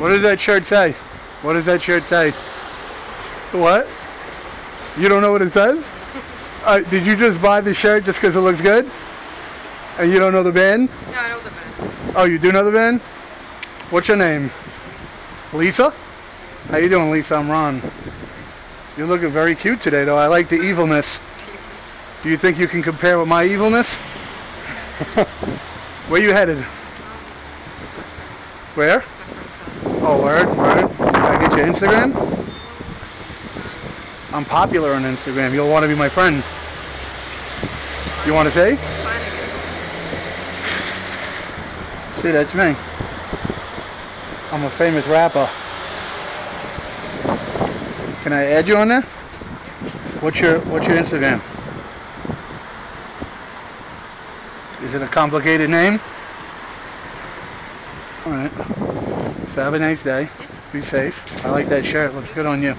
What does that shirt say? What does that shirt say? What? You don't know what it says? Did you just buy the shirt just because it looks good? And you don't know the band? No, I know the band. Oh, you do know the band? What's your name? Lisa? How you doing, Lisa? I'm Ron. You're looking very cute today, though. I like the evilness. Do you think you can compare with my evilness? Where you headed? Where? Oh, word, word. Can I get your Instagram? I'm popular on Instagram. You'll want to be my friend. You want to say? See, that's me. I'm a famous rapper. Can I add you on there? What's your Instagram? Is it a complicated name? Alright. So have a nice day. Be safe. I like that shirt. Looks good on you.